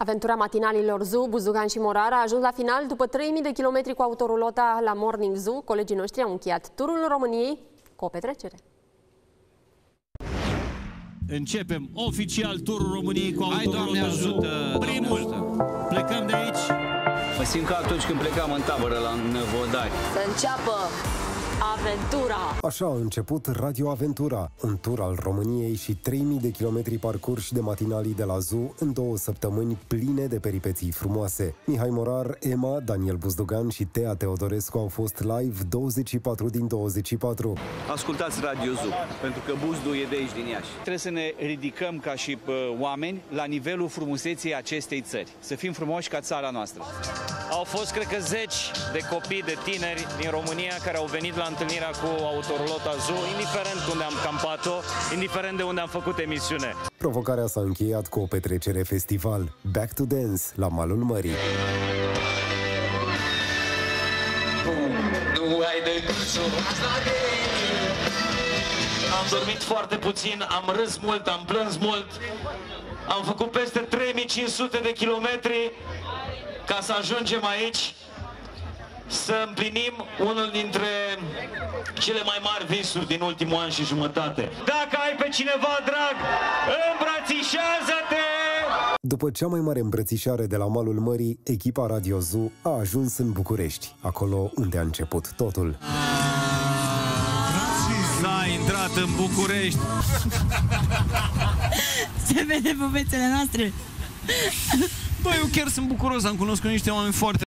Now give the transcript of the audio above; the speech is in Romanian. Aventura matinalilor ZU, Buzdugan și Morar a ajuns la final după 3.000 de kilometri cu autorulota la Morning Zu. Colegii noștri au încheiat turul României cu o petrecere. Începem oficial turul României cu autorulota ZU. Primul. Plecăm de aici. Mă simt ca atunci când plecam în tabără la Năvodari. Să înceapă aventura! Așa a început Radio Aventura, un tur al României și 3.000 de kilometri parcurși de matinalii de la ZU în 2 săptămâni pline de peripeții frumoase. Mihai Morar, Emma, Daniel Buzdugan și Tea Teodorescu au fost live 24 din 24. Ascultați Radio ZU, pentru că Buzdu e de aici, din Iași. Trebuie să ne ridicăm ca și oameni la nivelul frumuseții acestei țări. Să fim frumoși ca țara noastră. Au fost, cred că, 10 de copii, de tineri din România care au venit la întâlnirea cu autorulota ZU, indiferent unde am campat-o, indiferent de unde am făcut emisiune. Provocarea s-a încheiat cu o petrecere festival, Back to Dance, la malul mării. Nu ai de am dormit foarte puțin, am râs mult, am plâns mult, am făcut peste 3500 de kilometri ca să ajungem aici, să împlinim unul dintre cele mai mari visuri din ultimul an și jumătate. Dacă ai pe cineva drag, îmbrățișează-te! După cea mai mare îmbrățișare de la malul mării, echipa Radio ZU a ajuns în București, acolo unde a început totul. S-a intrat în București! Se vede povețele noastre! Băi, eu chiar sunt bucuros, am cunoscut niște oameni foarte